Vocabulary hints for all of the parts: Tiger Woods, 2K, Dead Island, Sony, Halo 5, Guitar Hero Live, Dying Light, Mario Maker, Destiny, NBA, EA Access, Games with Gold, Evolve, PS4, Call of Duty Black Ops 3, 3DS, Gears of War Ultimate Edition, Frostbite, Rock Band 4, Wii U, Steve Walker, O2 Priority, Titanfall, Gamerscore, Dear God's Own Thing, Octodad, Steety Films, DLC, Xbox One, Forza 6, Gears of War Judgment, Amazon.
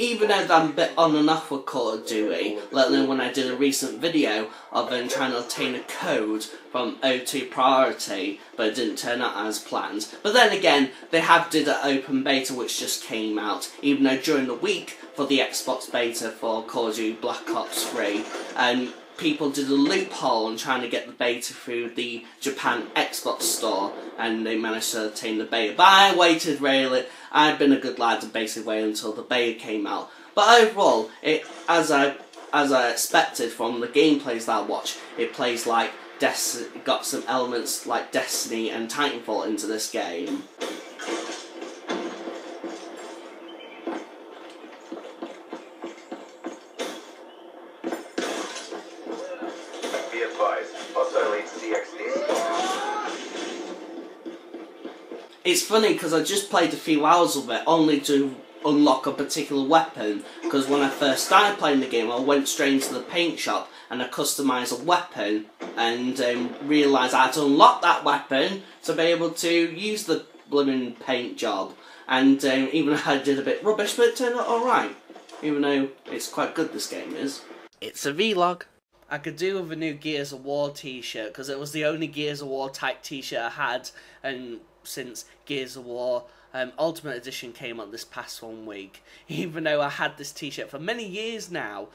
Even as I'm a bit on and off with Call of Duty, let alone when I did a recent video of them trying to obtain a code from O2 Priority, but it didn't turn out as planned. But then again, they have did an open beta which just came out, even though during the week for the Xbox beta for Call of Duty Black Ops 3, people did a loophole in trying to get the beta through the Japan Xbox store, and they managed to obtain the beta. But I waited really, I'd been a good lad to basically wait until the beta came out. But overall, it as I expected from the gameplays that I watched, it plays like Destiny, got some elements like Destiny and Titanfall into this game. It's funny because I just played a few hours of it only to unlock a particular weapon, because when I first started playing the game I went straight into the paint shop and I customised a weapon and realised I had to unlock that weapon to be able to use the blooming paint job, and even though I did a bit rubbish, but it turned out alright, even though it's quite good this game is. It's a vlog. I could do with a new Gears of War t-shirt because it was the only Gears of War type t-shirt I had, and since Gears of War Ultimate Edition came out this past 1 week. Even though I had this t-shirt for many years now,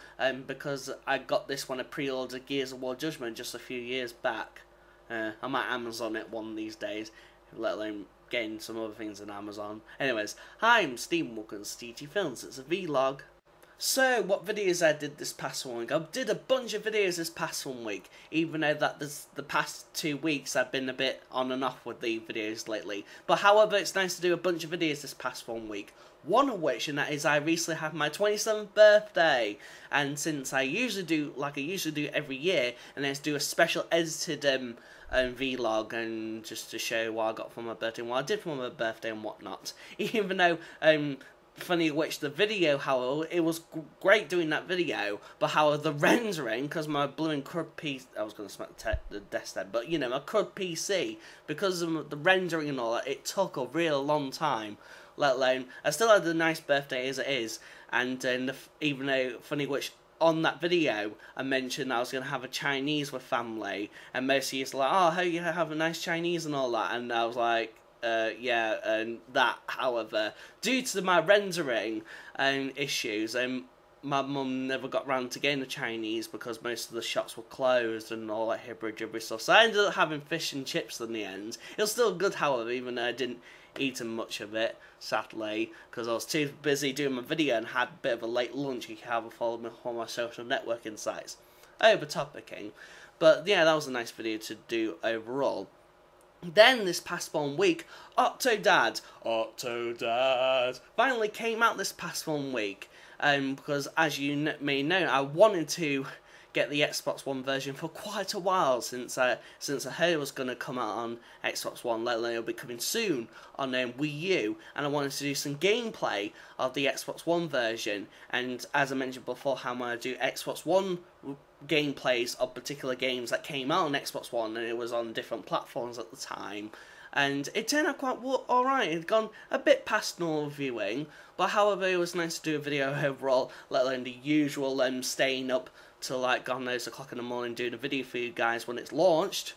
because I got this when I pre-ordered Gears of War Judgment just a few years back. I might Amazon it one of these days, let alone getting some other things on Amazon. Anyways, hi, I'm Steve Walker and Steety Films, it's a vlog. So, what videos I did this past 1 week? I did a bunch of videos this past 1 week, even though that the past 2 weeks I've been a bit on and off with the videos lately. But however, it's nice to do a bunch of videos this past 1 week. One of which, and that is I recently had my 27th birthday, and since I usually do, like I usually do every year, and let's do a special edited vlog, and just to show what I got for my birthday, and what I did for my birthday and whatnot. Even though, funny which the video, however, it was great doing that video, but however, the rendering, because my blooming crud PC, I was going to smack the desk then, but you know, my crud PC, because of the rendering and all that, it took a real long time, let alone, I still had a nice birthday as it is, and even though, funny which, on that video, I mentioned I was going to have a Chinese with family, and most of you were like, oh, how you have a nice Chinese and all that, and I was like, yeah, and that, however, due to my rendering issues, my mum never got round to getting the Chinese because most of the shops were closed and all that hibbery-jibbery stuff, so I ended up having fish and chips in the end. It was still good, however, even though I didn't eat much of it, sadly, because I was too busy doing my video and had a bit of a late lunch. You can have a follow me on my social networking sites. Over-topicking. But, yeah, that was a nice video to do overall. Then, this past 1 week, Octodad finally came out this past 1 week, because as you may know, I wanted to get the Xbox One version for quite a while since I heard it was going to come out on Xbox One, let alone it'll be coming soon on Wii U, and I wanted to do some gameplay of the Xbox One version, and as I mentioned before, how I do Xbox One gameplays of particular games that came out on Xbox One, and it was on different platforms at the time, and it turned out quite alright. It had gone a bit past normal viewing, but however, it was nice to do a video overall, let alone the usual staying up till like God knows o'clock in the morning doing a video for you guys when it's launched,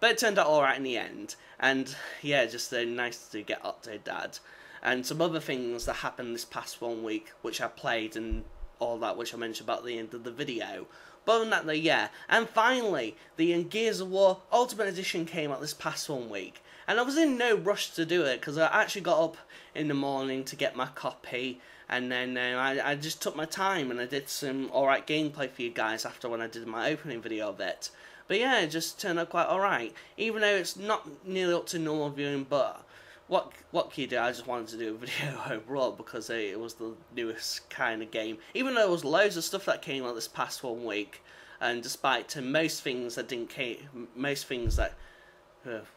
but it turned out alright in the end, and yeah, just nice to get Octodad. And some other things that happened this past 1 week, which I played and all that, which I mentioned about at the end of the video. But other than that though, yeah, and finally, the Gears of War Ultimate Edition came out this past 1 week, and I was in no rush to do it, because I actually got up in the morning to get my copy, and then I just took my time, and I did some alright gameplay for you guys after when I did my opening video of it. But yeah, it just turned out quite alright, even though it's not nearly up to normal viewing, but what can you do? I just wanted to do a video overall because it was the newest kind of game. Even though there was loads of stuff that came out this past 1 week, and despite to most things that didn't came, most things that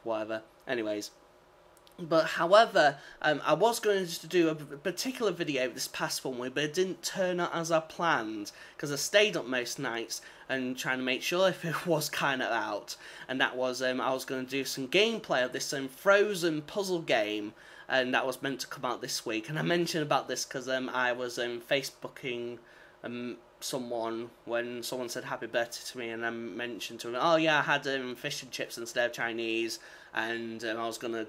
whatever. Anyways, But however, I was going to do a particular video this past one week, but it didn't turn out as I planned, because I stayed up most nights and trying to make sure if it was kind of out. And that was, I was going to do some gameplay of this Frozen puzzle game, and that was meant to come out this week. And I mentioned about this because I was Facebooking someone when someone said happy birthday to me, and I mentioned to him, oh yeah, I had fish and chips instead of Chinese, and I was gonna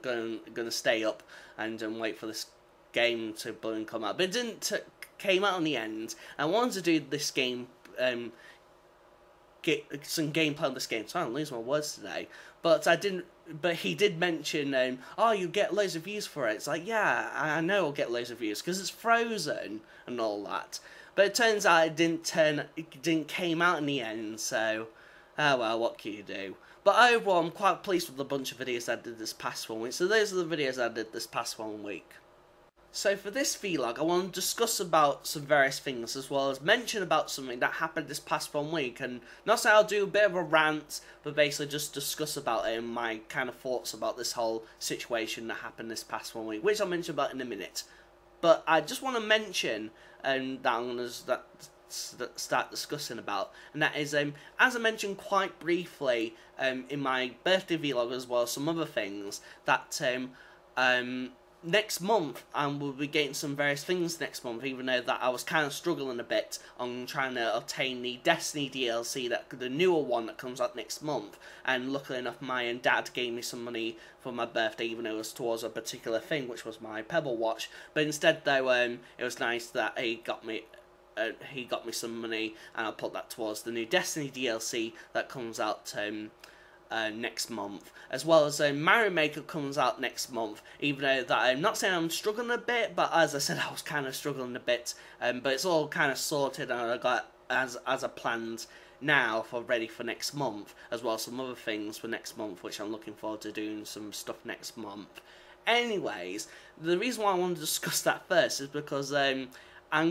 stay up and wait for this game to come out, but it didn't came out in the end. I wanted to do this game, get some gameplay on this game, so I don't lose my words today. But I didn't. But he did mention, oh, you get loads of views for it. It's like, yeah, I know I'll get loads of views because it's Frozen and all that. But it turns out it didn't came out in the end, so, oh well, what can you do? But overall, I'm quite pleased with the bunch of videos I did this past 1 week. So those are the videos I did this past 1 week. So for this vlog, I want to discuss about some various things, as well as mention about something that happened this past 1 week. And not say I'll do a bit of a rant, but basically just discuss about it and my kind of thoughts about this whole situation that happened this past 1 week, which I'll mention about in a minute. But I just want to mention that I'm going to start discussing about, and that is, as I mentioned quite briefly in my birthday vlog, as well as some other things, that next month we'll be getting some various things next month, even though that I was kind of struggling a bit on trying to obtain the Destiny DLC, the newer one that comes out next month. And luckily enough, my dad gave me some money for my birthday, even though it was towards a particular thing, which was my Pebble watch. But instead though, it was nice that he got me some money, and I'll put that towards the new Destiny DLC that comes out next month, as well as Mario Maker comes out next month. Even though that I'm not saying I'm struggling a bit, but as I said, I was kind of struggling a bit, but it's all kind of sorted, and I got as I planned now for ready for next month, as well as some other things for next month, which I'm looking forward to doing some stuff next month. Anyways, the reason why I want to discuss that first is because I'm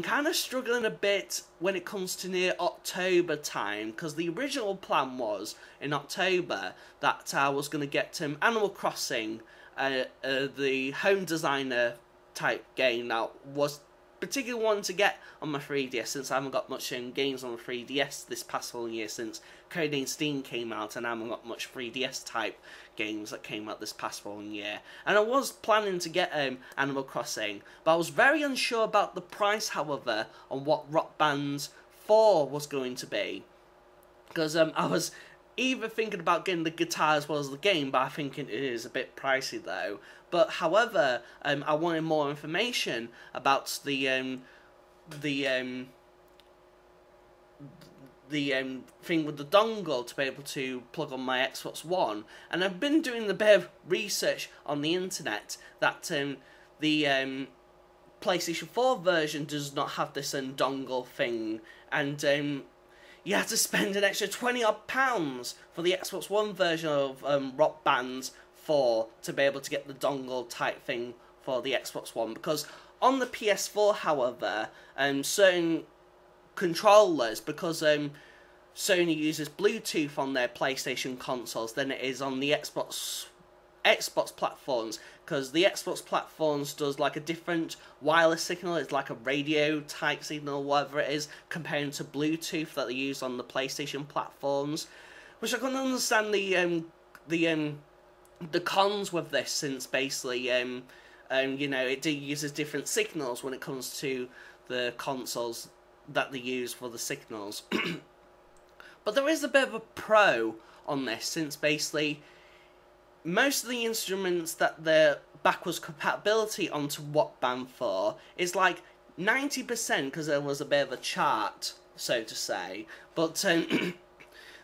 kind of struggling a bit when it comes to near October time, because the original plan was in October that I was going to get Animal Crossing, the home designer type game that was particularly one to get on my 3DS, since I haven't got much games on the 3DS this past whole year since Codename Steam came out, and I haven't got much 3DS type games that came out this past whole year. And I was planning to get Animal Crossing, but I was very unsure about the price, however, on what Rock Band 4 was going to be, because I was either thinking about getting the guitar as well as the game, but I think it is a bit pricey though. But however, I wanted more information about the thing with the dongle to be able to plug on my Xbox One. And I've been doing a bit of research on the internet that the PlayStation 4 version does not have this dongle thing, and you had to spend an extra £20-odd for the Xbox One version of Rock Band 4 to be able to get the dongle type thing for the Xbox One. Because on the PS4, however, certain controllers, because Sony uses Bluetooth on their PlayStation consoles than it is on the Xbox platforms, because the Xbox platforms does like a different wireless signal. It's like a radio type signal, whatever it is, compared to Bluetooth that they use on the PlayStation platforms, which I couldn't understand the cons with this, since basically you know, it uses different signals when it comes to the consoles that they use for the signals. But there is a bit of a pro on this, since basically most of the instruments that the backwards compatibility onto Rock Band 4 is like 90%, because there was a bit of a chart, so to say. But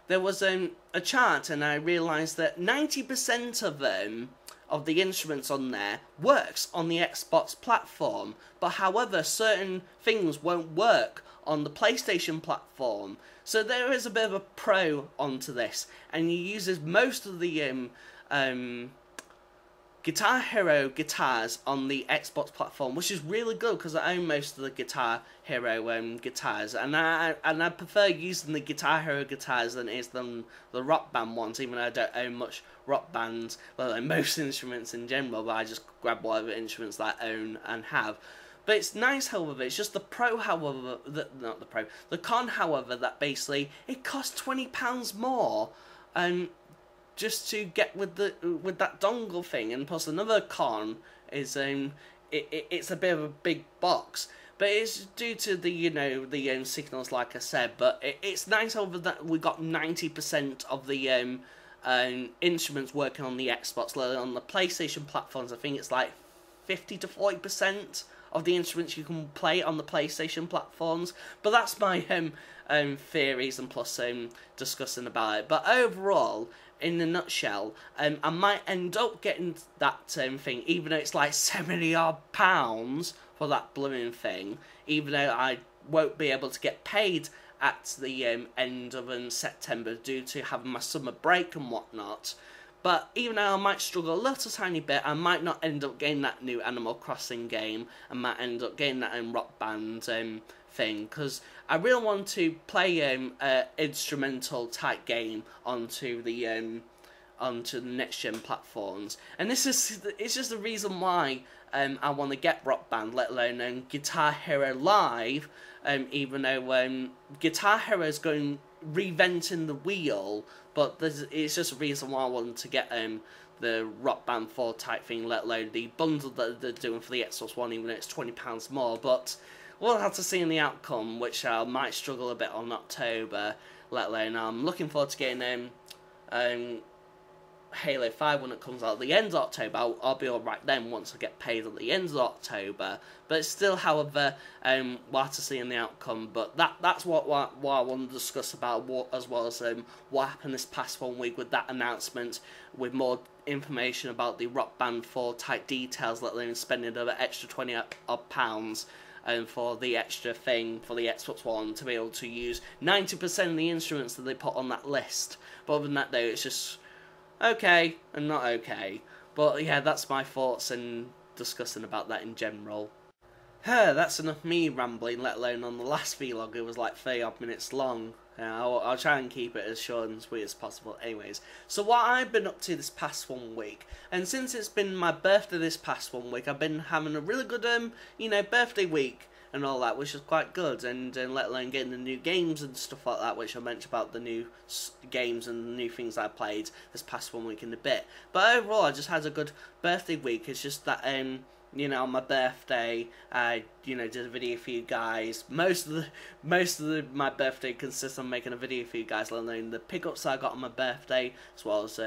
there was a chart, and I realised that 90% of them, of the instruments on there, works on the Xbox platform. But however, certain things won't work on the PlayStation platform. So there is a bit of a pro onto this, and he uses most of the Guitar Hero guitars on the Xbox platform, which is really good because I own most of the Guitar Hero guitars, and I prefer using the Guitar Hero guitars than it is the Rock Band ones, even though I don't own much Rock Bands, well, like most instruments in general, but I just grab whatever instruments that I own and have. But it's nice, however, it's just the pro, however, the con, however, that basically it costs £20 more, just to get with that dongle thing. And plus another con is it's a bit of a big box, but it's due to the signals, like I said. But it's nice over that we got 90% of the instruments working on the Xbox. On the PlayStation platforms, I think it's like 50 to 40% of the instruments you can play on the PlayStation platforms. But that's my theories and plus discussing about it. But overall, in a nutshell, I might end up getting that thing, even though it's like £70 odd for that blooming thing, even though I won't be able to get paid at the end of September due to having my summer break and whatnot. But even though I might struggle a little tiny bit, I might not end up getting that new Animal Crossing game. I might end up getting that Rock Band thing, because I really want to play instrumental type game onto the next gen platforms, and this is just the reason why I want to get Rock Band, let alone Guitar Hero Live, even though Guitar Hero is going reinventing the wheel. But it's just a reason why I wanted to get the Rock Band 4 type thing, let alone the bundle that they're doing for the Xbox One, even though it's £20 more. But we'll have to see in the outcome, which I might struggle a bit on October, let alone I'm looking forward to getting Halo 5 when it comes out at the end of October. I'll be alright then once I get paid at the end of October. But still, however, we'll have to see in the outcome. But that's what I want to discuss about, as well as what happened this past 1 week with that announcement, with more information about the Rock Band 4 type details, let alone spending another extra £20 odd. And for the extra thing for the Xbox One to be able to use 90% of the instruments that they put on that list. But other than that, though, it's just okay and not okay. But yeah, that's my thoughts and discussing about that in general. That's enough me rambling, let alone on the last vlog it was like 30 odd minutes long. I'll try and keep it as short and sweet as possible anyways. So what I've been up to this past 1 week, and since it's been my birthday this past 1 week, I've been having a really good birthday week and all that, which is quite good, and let alone getting the new games and stuff like that, which I mentioned about the new games and the new things I played this past 1 week in a bit. But overall, I just had a good birthday week. It's just that on my birthday, I did a video for you guys. My birthday consists of making a video for you guys, let alone the pickups I got on my birthday, as well as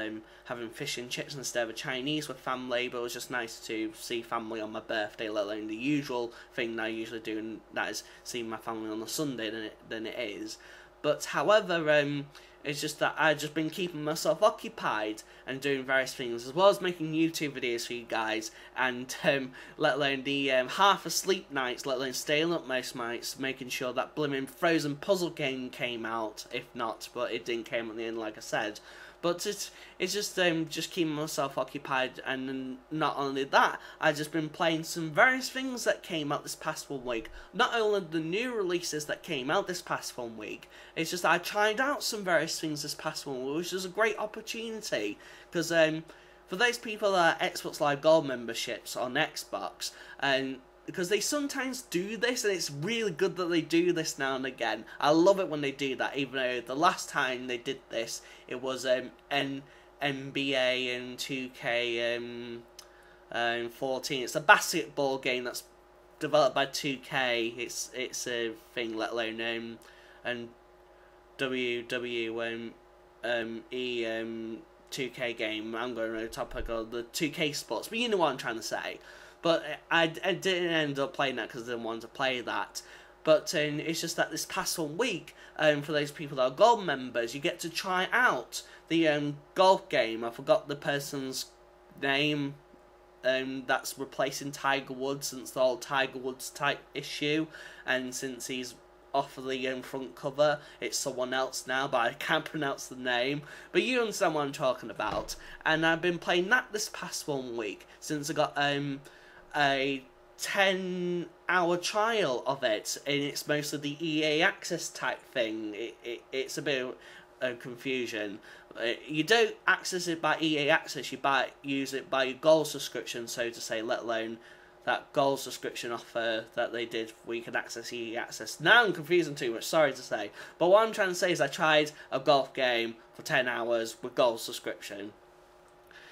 having fish and chips instead of Chinese with family. But it was just nice to see family on my birthday, let alone the usual thing that I usually do, and that is seeing my family on a Sunday than it is. But however, it's just that I've just been keeping myself occupied and doing various things, as well as making YouTube videos for you guys, and let alone the half asleep nights, let alone staying up most nights, making sure that blimmin' Frozen Puzzle Game came out, if not, but it didn't come at the end, like I said. But it's just keeping myself occupied, and not only that, I've just been playing some various things that came out this past 1 week. Not only the new releases that came out this past 1 week, it's just I tried out some various things this past 1 week, which is a great opportunity, because for those people that are Xbox Live Gold memberships on Xbox, because they sometimes do this, and it's really good that they do this now and again. I love it when they do that, even though the last time they did this, it was NBA and 2K 14. It's a basketball game that's developed by 2K. It's a thing, let alone and WWE 2K game. I'm going on the topic of the 2K sports, but you know what I'm trying to say. But I didn't end up playing that because I didn't want to play that. But it's just that this past 1 week, for those people that are gold members, you get to try out the golf game. I forgot the person's name that's replacing Tiger Woods, since the whole Tiger Woods type issue, and since he's off of the front cover. It's someone else now, but I can't pronounce the name. But you understand what I'm talking about. And I've been playing that this past 1 week, since I got a 10-hour trial of it, and it's mostly the EA Access type thing. It's a bit of confusion. You don't access it by EA Access, you use it by your gold subscription, so to say, let alone that gold subscription offer that they did where you can access EA Access. Now I'm confusing too much, sorry to say. But what I'm trying to say is I tried a golf game for 10 hours with gold subscription.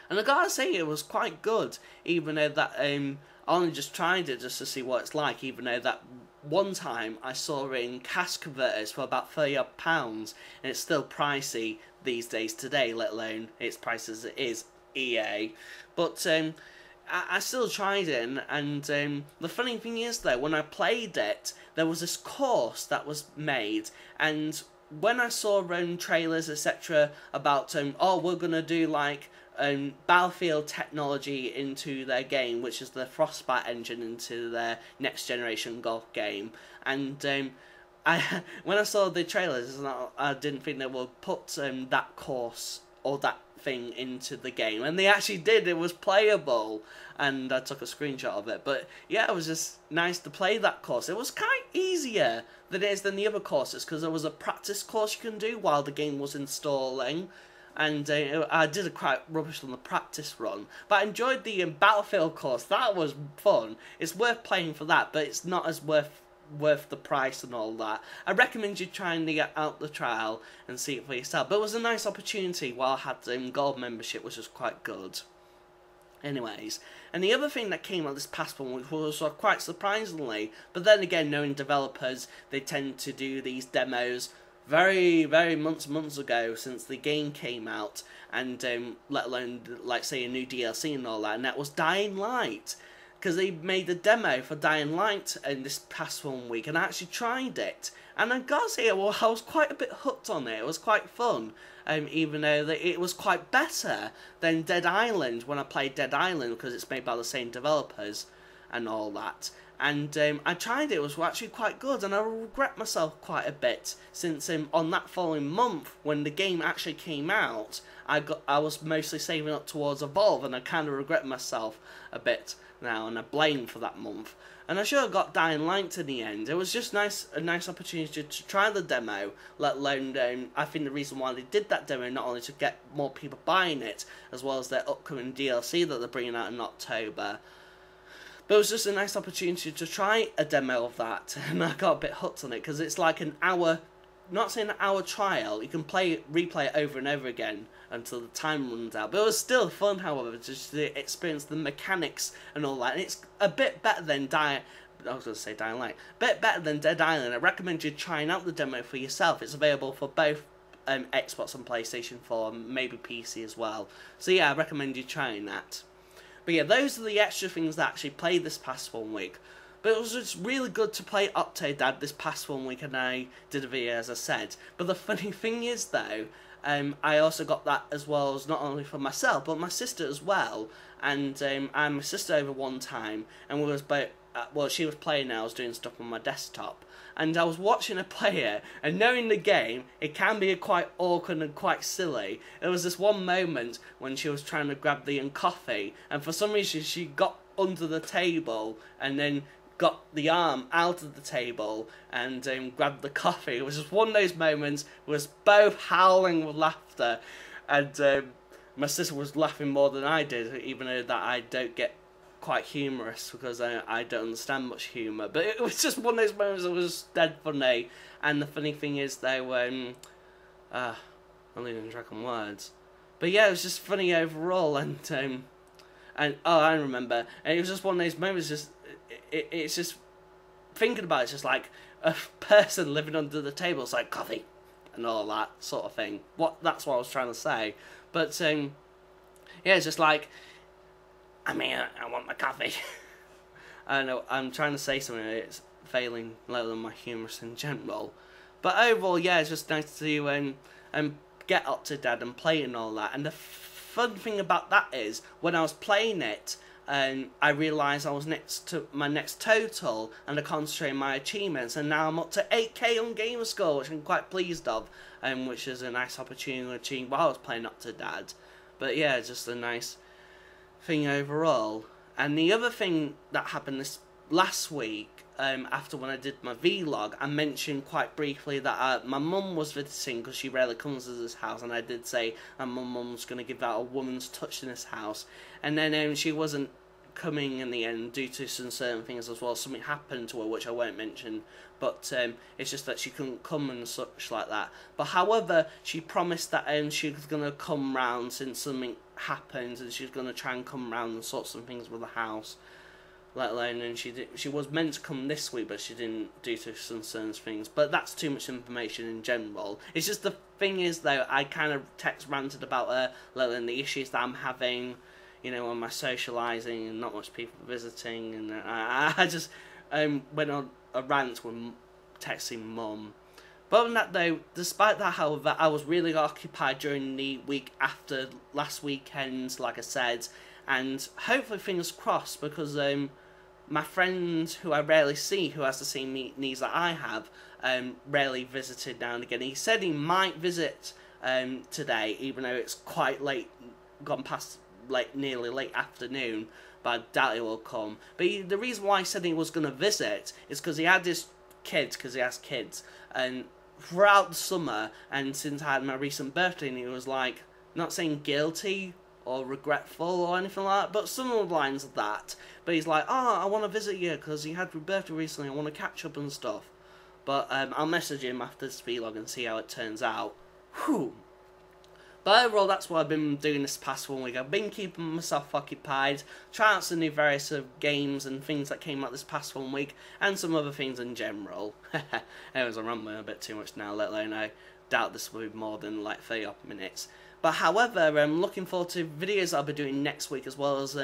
And I gotta say it was quite good, even though that I only just tried it just to see what it's like, even though that one time I saw it in cash converters for about £30 odd, and it's still pricey these days today, let alone its price as it is EA. But I still tried it, and the funny thing is though, when I played it, there was this course that was made, and when I saw trailers etc about oh, we're gonna do like Battlefield technology into their game, which is the Frostbite engine into their next generation golf game, and when I saw the trailers, I didn't think they would put that course or that thing into the game, and they actually did. It was playable, and I took a screenshot of it. But yeah, it was just nice to play that course. It was kind of easier than it is than the other courses, because there was a practice course you can do while the game was installing, and I did a quite rubbish on the practice run, but I enjoyed the Battlefield course. That was fun. It's worth playing for that, but it's not as worth the price and all that. I recommend you trying to get out the trial and see it for yourself. But it was a nice opportunity while I had gold membership, which was quite good. Anyways, and the other thing that came out this past 1 week was quite surprisingly, but then again, knowing developers, they tend to do these demos very months ago since the game came out, and let alone like say a new DLC and all that, and that was Dying Light. Because they made a demo for Dying Light in this past 1 week, and I actually tried it, and I gotta say, well, I was quite a bit hooked on it. It was quite fun, even though it was quite better than Dead Island when I played Dead Island, because it's made by the same developers and all that. And I tried it. It was actually quite good, and I regret myself quite a bit, since on that following month when the game actually came out, I was mostly saving up towards Evolve, and I kind of regret myself a bit now, and I blame for that month. And I should have got Dying Light in the end. It was just a nice opportunity to try the demo, let alone I think the reason why they did that demo, not only to get more people buying it, as well as their upcoming DLC that they're bringing out in October. But it was just a nice opportunity to try a demo of that, and I got a bit hooked on it, because it's like an hour, not saying an hour trial, you can replay it over and over again until the time runs out. But it was still fun, however, just to experience the mechanics and all that. And it's a bit better than Dying Light. A bit better than Dead Island. I recommend you trying out the demo for yourself. It's available for both Xbox and PlayStation 4, and maybe PC as well. So yeah, I recommend you trying that. But yeah, those are the extra things that I actually played this past 1 week. But it was just really good to play Octodad this past 1 week, and I did a video, as I said. But the funny thing is, though, I also got that as well, as not only for myself, but my sister as well. And I had my sister over one time, and we was both, well, she was playing and I was doing stuff on my desktop. And I was watching her play it, and knowing the game, it can be quite awkward and quite silly. There was this one moment when she was trying to grab the coffee, and for some reason she got under the table, and then got the arm out of the table and grabbed the coffee. It was just one of those moments where we was both howling with laughter, and my sister was laughing more than I did, even though that I don't get quite humorous, because I don't understand much humour. But it was just one of those moments that was dead funny. And the funny thing is they were I'm losing track on words. But yeah, it was just funny overall, and oh, I remember. And it was just one of those moments, just it's just thinking about it, it's just like a person living under the table, it's like coffee and all that sort of thing. That's what I was trying to say. But yeah, it's just like, I mean, I want my coffee. I don't know, I'm trying to say something, it's failing, let alone my humorous in general. But overall, yeah, it's just nice to get Octodad and play and all that. And the fun thing about that is, when I was playing it, and I realised I was next to my next total, and I concentrated my achievements, and now I'm up to 8K on Gamerscore, which I'm quite pleased of, which is a nice opportunity while I was playing Octodad. But yeah, just a nice thing overall. And the other thing that happened this last week, after when I did my vlog, I mentioned quite briefly that my mum was visiting, because she rarely comes to this house, and I did say that my mum's going to give out a woman's touch in this house. And then she wasn't coming in the end due to some certain things as well. Something happened to her, which I won't mention, but it's just that she couldn't come and such like that. But however, she promised that she was going to come round since something happened, and she was going to try and come round and sort some things with the house. Let alone, and she was meant to come this week, but she didn't due to some certain things. But that's too much information in general. It's just the thing is, though, I kind of text ranted about her, let alone the issues that I'm having, you know, on my socialising and not much people visiting, and I just went on a rant when texting Mum. But other than that, though, despite that, however, I was really occupied during the week after last weekend, like I said, and hopefully fingers crossed, because my friend, who I rarely see, who has the same needs that I have, rarely visited now and again. He said he might visit today, even though it's quite late, gone past like nearly late afternoon, but I doubt he will come. But the reason why he said he was going to visit is because he had his kids, because he has kids, and throughout the summer, and since I had my recent birthday, and he was like, not saying guilty or regretful or anything like that, but some of the lines of that. But he's like, oh, I want to visit you because he had your birthday recently, I want to catch up and stuff. But I'll message him after this vlog and see how it turns out. Whew. But overall, that's what I've been doing this past 1 week. I've been keeping myself occupied, trying out some new various games and things that came out this past 1 week, and some other things in general. Anyways, I'm rambling a bit too much now, let alone I doubt this will be more than like 30 odd minutes. But however, I'm looking forward to videos I'll be doing next week, as well as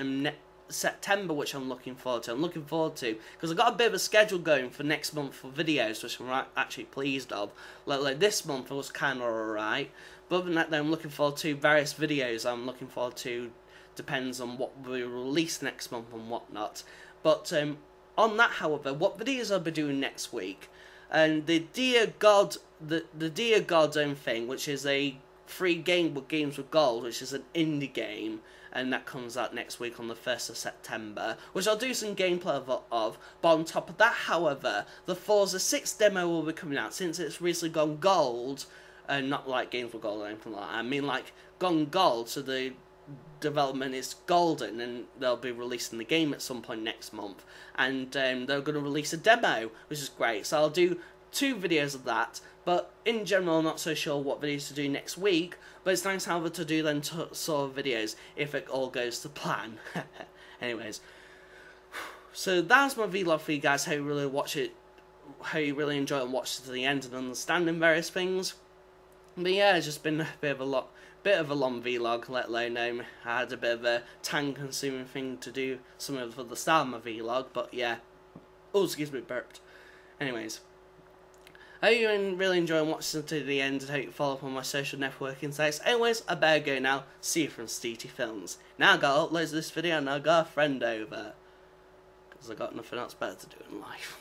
September, which I'm looking forward to. Because I've got a bit of a schedule going for next month for videos, which I'm actually pleased of. Like this month, it was kind of alright. But other than that, though, I'm looking forward to various videos. I'm looking forward to, depends on what we release next month and whatnot. But on that, however, what videos I'll be doing next week, and the Dear God's Own Thing, which is a free game with Games with Gold, which is an indie game, and that comes out next week on the 1st of September, which I'll do some gameplay of. But on top of that, however, the Forza 6 demo will be coming out, since it's recently gone gold, and not like Games with Gold or anything like that, I mean like gone gold, so the development is golden, and they'll be releasing the game at some point next month, and they're going to release a demo, which is great, so I'll do two videos of that. But in general, I'm not so sure what videos to do next week, but it's nice, however, to do then sort of videos if it all goes to plan. Anyways, so that's my vlog for you guys. How you really watch it, how you really enjoy it and watch it to the end and understanding various things. But yeah, it's just been a bit of a long vlog, let alone I had a bit of a time-consuming thing to do some of for the start of my vlog. But yeah, oh excuse me, burped. Anyways. I hope you really enjoy watching to the end, and hope you follow up on my social networking sites. Anyways, I better go now. See you from Steety Films. Now I gotta upload this video and I got a friend over, because I got nothing else better to do in life.